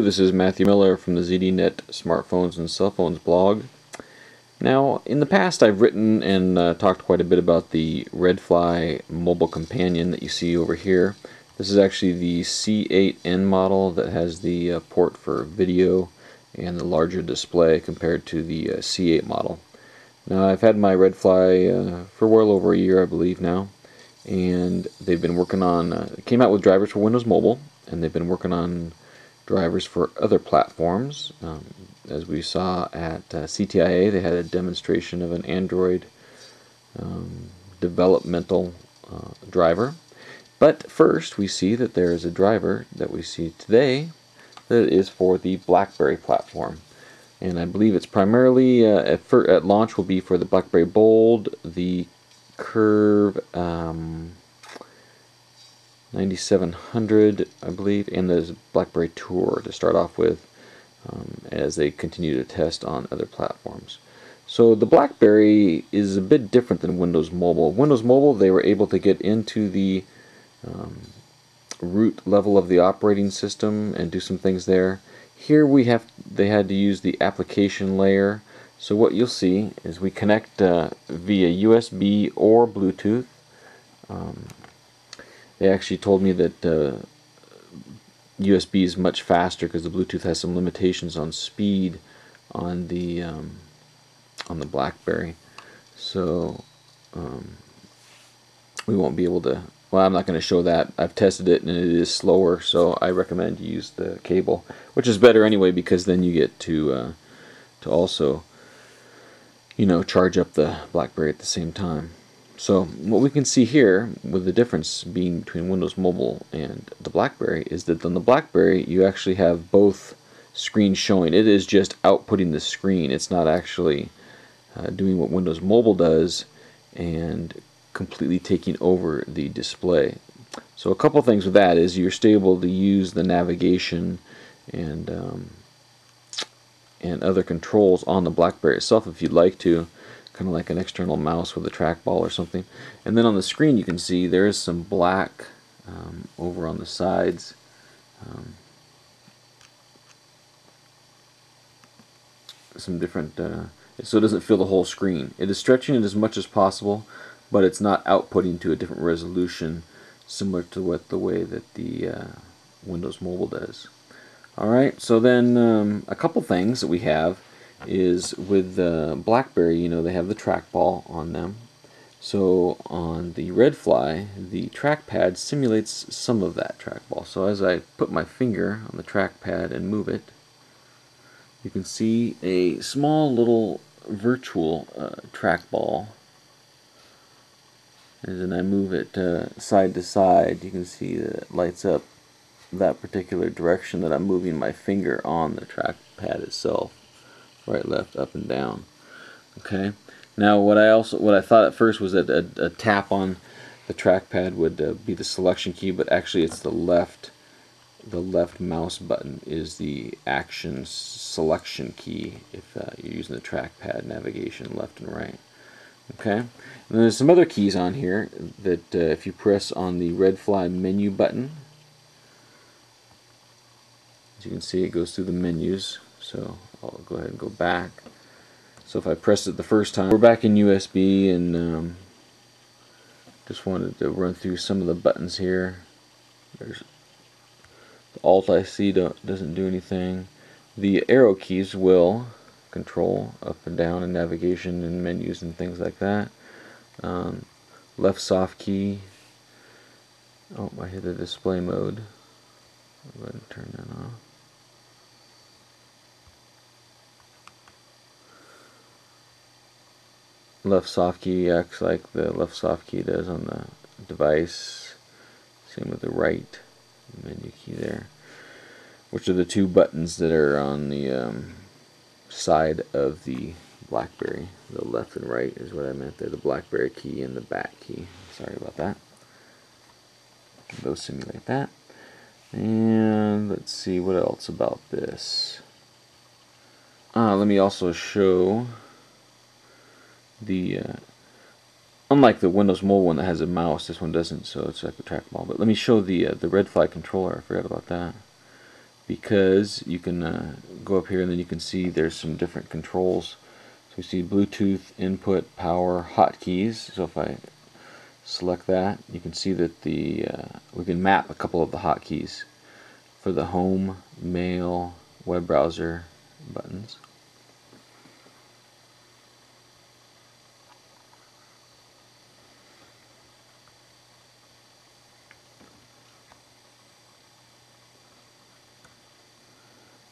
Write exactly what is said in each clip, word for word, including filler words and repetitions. This is Matthew Miller from the Z D net Smartphones and Cell Phones blog. Now, in the past I've written and uh, talked quite a bit about the Redfly Mobile Companion that you see over here. This is actually the C eight N model that has the uh, port for video and the larger display compared to the uh, C eight model. Now, I've had my Redfly uh, for well over a year, I believe now, and they've been working on, uh, it came out with drivers for Windows Mobile, and they've been working on drivers for other platforms. Um, as we saw at uh, C T I A, they had a demonstration of an Android um, developmental uh, driver. But first, we see that there is a driver that we see today that is for the BlackBerry platform. And I believe it's primarily, uh, at, for, at launch, will be for the BlackBerry Bold, the Curve um, ninety-seven hundred, I believe, and the BlackBerry Tour to start off with um, as they continue to test on other platforms. So the BlackBerry is a bit different than Windows Mobile. Windows Mobile, they were able to get into the um, root level of the operating system and do some things there. Here we have, they had to use the application layer. So what you'll see is we connect uh, via U S B or Bluetooth. Um, They actually told me that uh, U S B is much faster because the Bluetooth has some limitations on speed on the um, on the BlackBerry. So um, we won't be able to. Well, I'm not going to show that. I've tested it and it is slower. So I recommend you use the cable, which is better anyway because then you get to uh, to also you know charge up the BlackBerry at the same time. So what we can see here, with the difference being between Windows Mobile and the BlackBerry, is that on the BlackBerry you actually have both screens showing. It is just outputting the screen. It's not actually uh, doing what Windows Mobile does and completely taking over the display. So a couple things with that is you're still able to use the navigation and um, and other controls on the BlackBerry itself if you'd like to. Kind of like an external mouse with a trackball or something. And then on the screen you can see there is some black um, over on the sides. Um, some different, uh, so it doesn't fill the whole screen. It is stretching it as much as possible, but it's not outputting to a different resolution similar to what the way that the uh, Windows Mobile does. Alright, so then um, a couple things that we have is with the BlackBerry, you know, they have the trackball on them. So on the Redfly, the trackpad simulates some of that trackball. So as I put my finger on the trackpad and move it, you can see a small little virtual uh, trackball. And then I move it uh, side to side, you can see that it lights up that particular direction that I'm moving my finger on the trackpad itself. Right, left, up, and down. Okay. Now, what I also what I thought at first was that a, a tap on the trackpad would uh, be the selection key, but actually, it's the left the left mouse button is the action selection key if uh, you're using the trackpad navigation left and right. Okay. And then there's some other keys on here that uh, if you press on the Redfly menu button, as you can see, it goes through the menus. So I'll go ahead and go back. So if I press it the first time, we're back in U S B, and um, just wanted to run through some of the buttons here. There's the Alt I see don't, doesn't do anything. The arrow keys will control up and down and navigation and menus and things like that. Um, left soft key. Oh, I hit the display mode. I'll go ahead and turn that off. Left soft key acts like the left soft key does on the device. Same with the right menu key there, which are the two buttons that are on the um, side of the BlackBerry. The left and right is what I meant there. The BlackBerry key and the back key. Sorry about that. Those simulate that. And let's see what else about this. Ah, let me also show. The uh, unlike the Windows Mobile one that has a mouse, this one doesn't, so it's like a trackball. But let me show the uh, the Redfly controller. I forgot about that. because you can uh, go up here and then you can see there's some different controls. So we see Bluetooth, input, power, hotkeys. So if I select that, you can see that the uh, we can map a couple of the hotkeys for the home, mail, web browser buttons.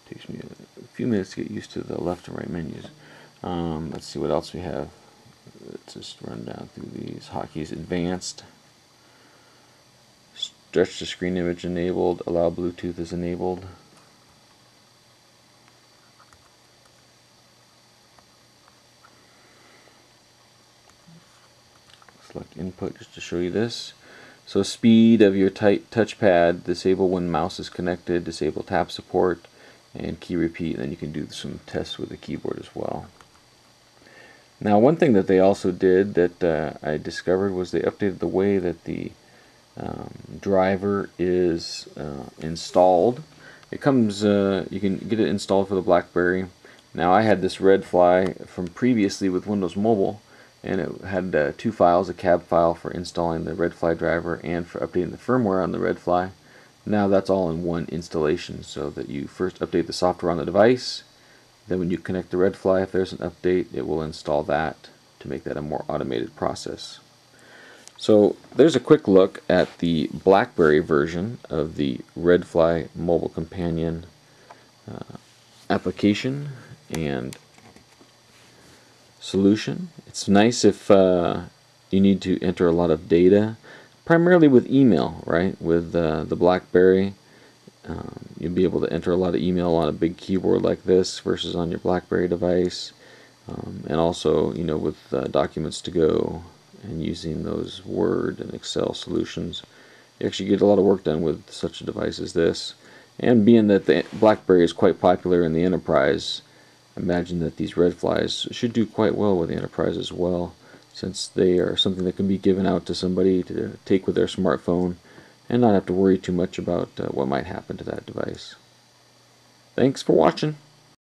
Takes me a few minutes to get used to the left and right menus. Um, let's see what else we have. Let's just run down through these hotkeys. Advanced, stretch to screen image enabled, allow Bluetooth is enabled. Select input just to show you this. So speed of your touchpad, disable when mouse is connected, disable tap support, and key repeat. And then you can do some tests with the keyboard as well. Now, one thing that they also did that uh, I discovered was they updated the way that the um, driver is uh, installed. It comes, uh, you can get it installed for the BlackBerry. Now, I had this Redfly from previously with Windows Mobile, and it had uh, two files, a cab file for installing the Redfly driver and for updating the firmware on the Redfly. Now that's all in one installation, so that you first update the software on the device. Then when you connect the Redfly, if there's an update, it will install that to make that a more automated process. So there's a quick look at the BlackBerry version of the Redfly Mobile Companion uh, application and solution. It's nice if uh, you need to enter a lot of data, primarily with email, right? With uh, the BlackBerry. Um, you'll be able to enter a lot of email on a big keyboard like this versus on your BlackBerry device, um, and also, you know, with uh, Documents to Go and using those Word and Excel solutions, you actually get a lot of work done with such a device as this. And being that the BlackBerry is quite popular in the enterprise, imagine that these Redflies should do quite well with the enterprise as well, since they are something that can be given out to somebody to take with their smartphone and not have to worry too much about uh, what might happen to that device. Thanks for watching.